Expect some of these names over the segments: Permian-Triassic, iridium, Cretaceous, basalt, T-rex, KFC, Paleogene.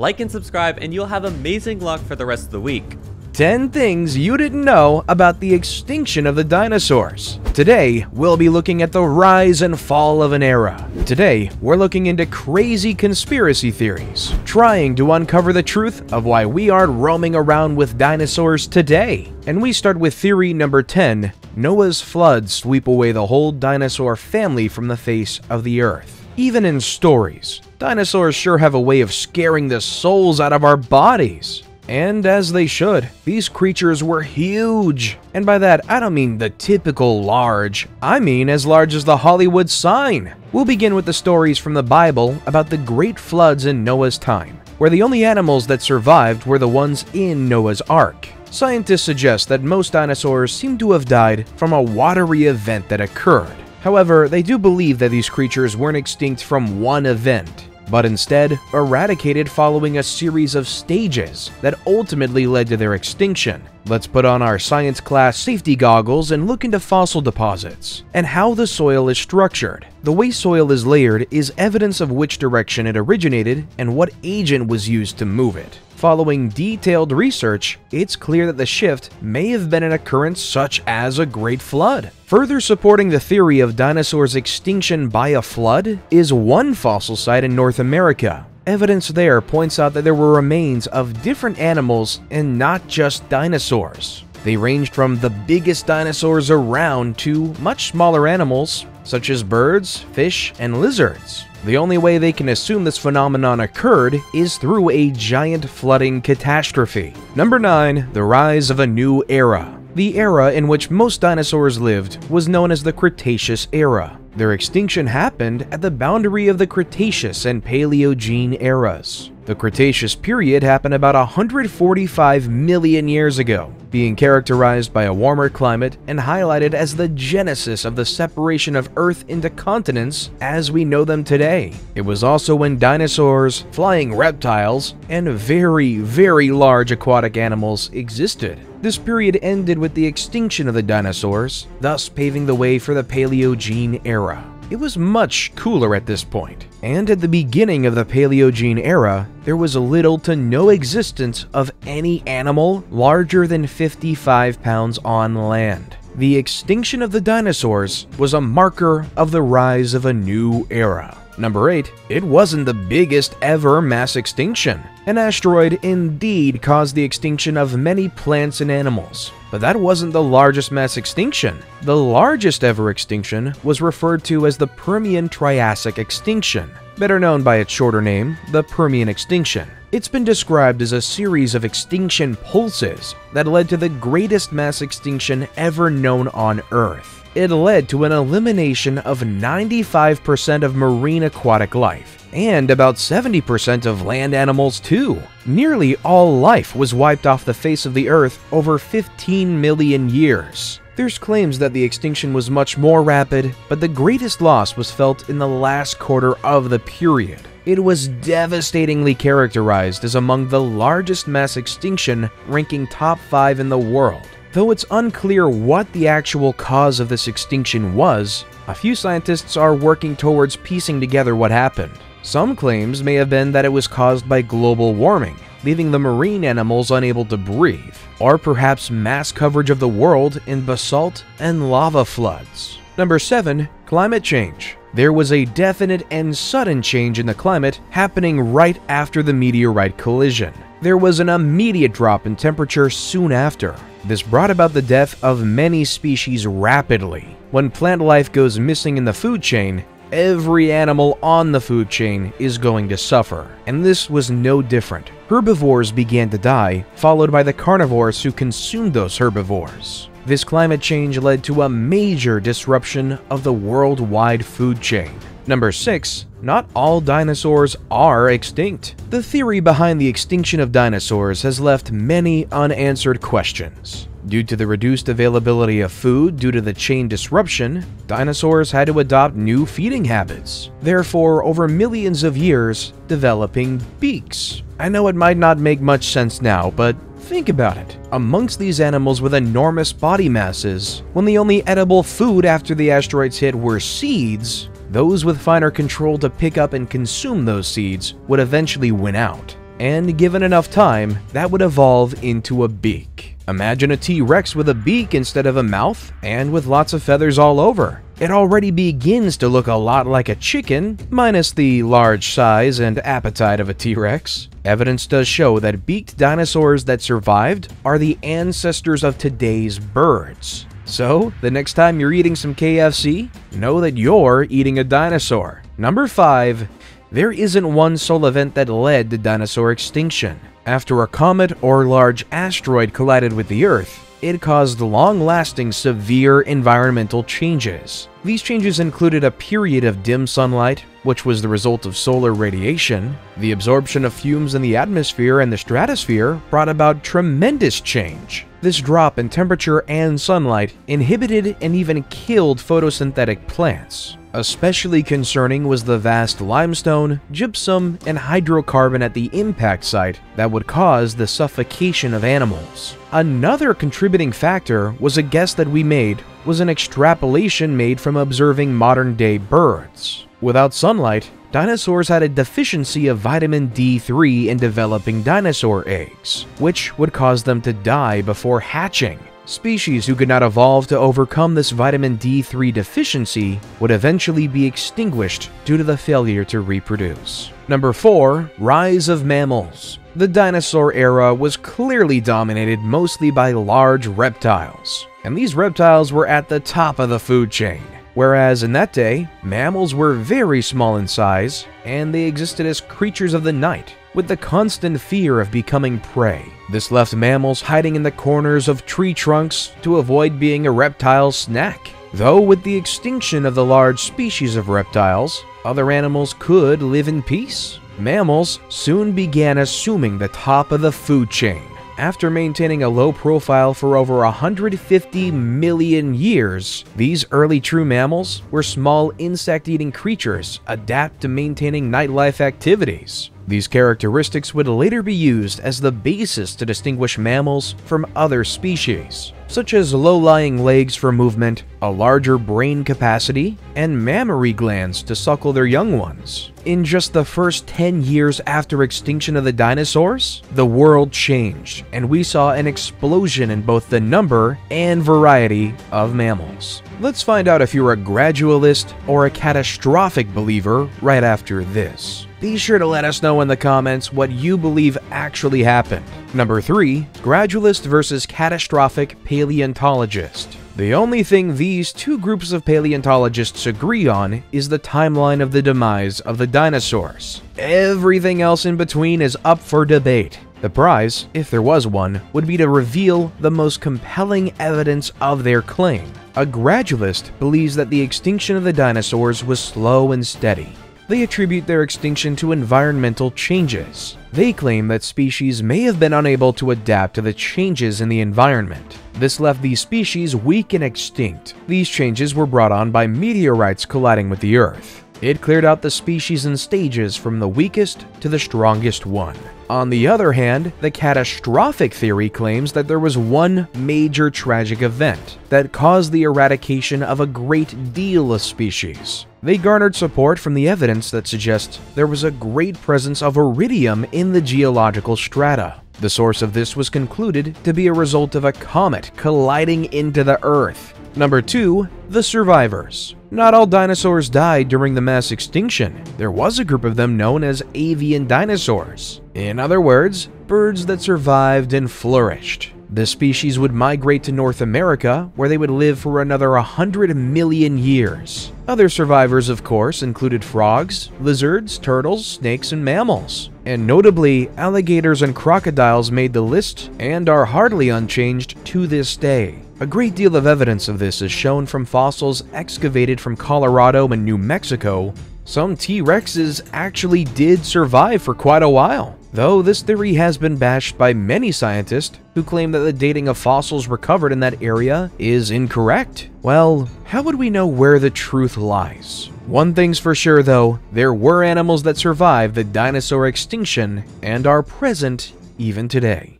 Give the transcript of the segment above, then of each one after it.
like and subscribe, and you'll have amazing luck for the rest of the week. 10 things you didn't know about the extinction of the dinosaurs. Today, we'll be looking at the rise and fall of an era. Today, we're looking into crazy conspiracy theories, trying to uncover the truth of why we are roaming around with dinosaurs today. And we start with theory number 10, Noah's floods sweep away the whole dinosaur family from the face of the earth. Even in stories, dinosaurs sure have a way of scaring the souls out of our bodies. And as they should, these creatures were huge. And by that, I don't mean the typical large. I mean as large as the Hollywood sign. We'll begin with the stories from the Bible about the great floods in Noah's time, where the only animals that survived were the ones in Noah's Ark. Scientists suggest that most dinosaurs seem to have died from a watery event that occurred. However, they do believe that these creatures weren't extinct from one event, but instead eradicated following a series of stages that ultimately led to their extinction. Let's put on our science class safety goggles and look into fossil deposits and how the soil is structured. The way soil is layered is evidence of which direction it originated and what agent was used to move it. Following detailed research, it's clear that the shift may have been an occurrence such as a great flood. Further supporting the theory of dinosaurs' extinction by a flood is one fossil site in North America. Evidence there points out that there were remains of different animals and not just dinosaurs. They ranged from the biggest dinosaurs around to much smaller animals, such as birds, fish, and lizards. The only way they can assume this phenomenon occurred is through a giant flooding catastrophe. Number 9. The rise of a new era. The era in which most dinosaurs lived was known as the Cretaceous era. Their extinction happened at the boundary of the Cretaceous and Paleogene eras. The Cretaceous period happened about 145 million years ago, being characterized by a warmer climate and highlighted as the genesis of the separation of Earth into continents as we know them today. It was also when dinosaurs, flying reptiles, and very, very large aquatic animals existed. This period ended with the extinction of the dinosaurs, thus paving the way for the Paleogene era. It was much cooler at this point, and at the beginning of the Paleogene era, there was little to no existence of any animal larger than 55 pounds on land. The extinction of the dinosaurs was a marker of the rise of a new era. Number 8. It wasn't the biggest ever mass extinction. An asteroid indeed caused the extinction of many plants and animals, but that wasn't the largest mass extinction. The largest ever extinction was referred to as the Permian-Triassic extinction, better known by its shorter name, the Permian extinction. It's been described as a series of extinction pulses that led to the greatest mass extinction ever known on Earth. It led to an elimination of 95% of marine aquatic life, and about 70% of land animals too. Nearly all life was wiped off the face of the Earth over 15 million years. There's claims that the extinction was much more rapid, but the greatest loss was felt in the last quarter of the period. It was devastatingly characterized as among the largest mass extinction, ranking top 5 in the world. Though it's unclear what the actual cause of this extinction was, a few scientists are working towards piecing together what happened. Some claims may have been that it was caused by global warming, leaving the marine animals unable to breathe, or perhaps mass coverage of the world in basalt and lava floods. Number 7. Climate change. There was a definite and sudden change in the climate happening right after the meteorite collision. There was an immediate drop in temperature soon after. This brought about the death of many species rapidly. When plant life goes missing in the food chain, every animal on the food chain is going to suffer. And this was no different. Herbivores began to die, followed by the carnivores who consumed those herbivores. This climate change led to a major disruption of the worldwide food chain. Number 6. Not all dinosaurs are extinct. The theory behind the extinction of dinosaurs has left many unanswered questions. Due to the reduced availability of food due to the chain disruption, dinosaurs had to adopt new feeding habits, therefore over millions of years developing beaks. I know it might not make much sense now, but think about it. Amongst these animals with enormous body masses, when the only edible food after the asteroids hit were seeds, those with finer control to pick up and consume those seeds would eventually win out. and given enough time, that would evolve into a beak. Imagine a T-Rex with a beak instead of a mouth, and with lots of feathers all over. It already begins to look a lot like a chicken, minus the large size and appetite of a T-Rex. Evidence does show that beaked dinosaurs that survived are the ancestors of today's birds. So, the next time you're eating some KFC, know that you're eating a dinosaur. Number 5. There isn't one sole event that led to dinosaur extinction. After a comet or large asteroid collided with the Earth, it caused long-lasting severe environmental changes. These changes included a period of dim sunlight, which was the result of solar radiation. The absorption of fumes in the atmosphere and the stratosphere brought about tremendous change. This drop in temperature and sunlight inhibited and even killed photosynthetic plants. Especially concerning was the vast limestone, gypsum, and hydrocarbon at the impact site that would cause the suffocation of animals. Another contributing factor was a guess that we made was an extrapolation made from observing modern-day birds. Without sunlight, dinosaurs had a deficiency of vitamin D3 in developing dinosaur eggs, which would cause them to die before hatching. Species who could not evolve to overcome this vitamin D3 deficiency would eventually be extinguished due to the failure to reproduce. Number 4. Rise of mammals. The dinosaur era was clearly dominated mostly by large reptiles, and these reptiles were at the top of the food chain. Whereas in that day, mammals were very small in size, and they existed as creatures of the night, with the constant fear of becoming prey. This left mammals hiding in the corners of tree trunks to avoid being a reptile snack. Though with the extinction of the large species of reptiles, other animals could live in peace. Mammals soon began assuming the top of the food chain. After maintaining a low profile for over 150 million years, these early true mammals were small insect-eating creatures adapted to maintaining nightlife activities. These characteristics would later be used as the basis to distinguish mammals from other species, such as low-lying legs for movement, a larger brain capacity, and mammary glands to suckle their young ones. In just the first 10 years after extinction of the dinosaurs, the world changed, and we saw an explosion in both the number and variety of mammals. Let's find out if you're a gradualist or a catastrophic believer right after this. Be sure to let us know in the comments what you believe actually happened. Number 3. Gradualist versus catastrophic paleontologist. The only thing these two groups of paleontologists agree on is the timeline of the demise of the dinosaurs. Everything else in between is up for debate. The prize, if there was one, would be to reveal the most compelling evidence of their claim. A gradualist believes that the extinction of the dinosaurs was slow and steady. They attribute their extinction to environmental changes. They claim that species may have been unable to adapt to the changes in the environment. This left these species weak and extinct. These changes were brought on by meteorites colliding with the Earth. It cleared out the species in stages from the weakest to the strongest one. On the other hand, the catastrophic theory claims that there was one major tragic event that caused the eradication of a great deal of species. They garnered support from the evidence that suggests there was a great presence of iridium in the geological strata. The source of this was concluded to be a result of a comet colliding into the Earth. Number 2. The survivors. Not all dinosaurs died during the mass extinction. There was a group of them known as avian dinosaurs. In other words, birds that survived and flourished. This species would migrate to North America, where they would live for another 100 million years. Other survivors, of course, included frogs, lizards, turtles, snakes, and mammals. And notably, alligators and crocodiles made the list and are hardly unchanged to this day. A great deal of evidence of this is shown from fossils excavated from Colorado and New Mexico. Some T-Rexes actually did survive for quite a while, though this theory has been bashed by many scientists who claim that the dating of fossils recovered in that area is incorrect. Well, how would we know where the truth lies? One thing's for sure though, there were animals that survived the dinosaur extinction and are present even today.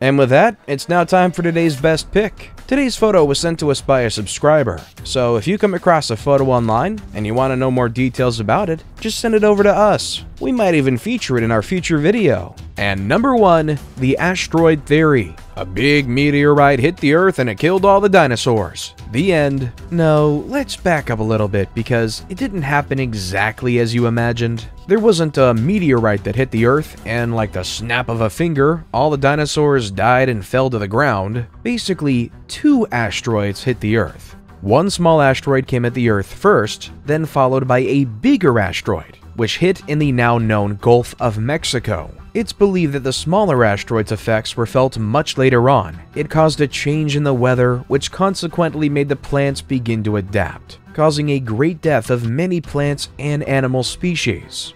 And with that, it's now time for today's best pick. Today's photo was sent to us by a subscriber, so if you come across a photo online and you want to know more details about it, just send it over to us. We might even feature it in our future video. And number one, the asteroid theory. A big meteorite hit the Earth and it killed all the dinosaurs. The end. No, let's back up a little bit because it didn't happen exactly as you imagined. There wasn't a meteorite that hit the Earth and, like the snap of a finger, all the dinosaurs died and fell to the ground. Basically, two asteroids hit the Earth. One small asteroid came at the Earth first, then followed by a bigger asteroid, which hit in the now known Gulf of Mexico. It's believed that the smaller asteroid's effects were felt much later on. It caused a change in the weather, which consequently made the plants begin to adapt, causing a great death of many plants and animal species.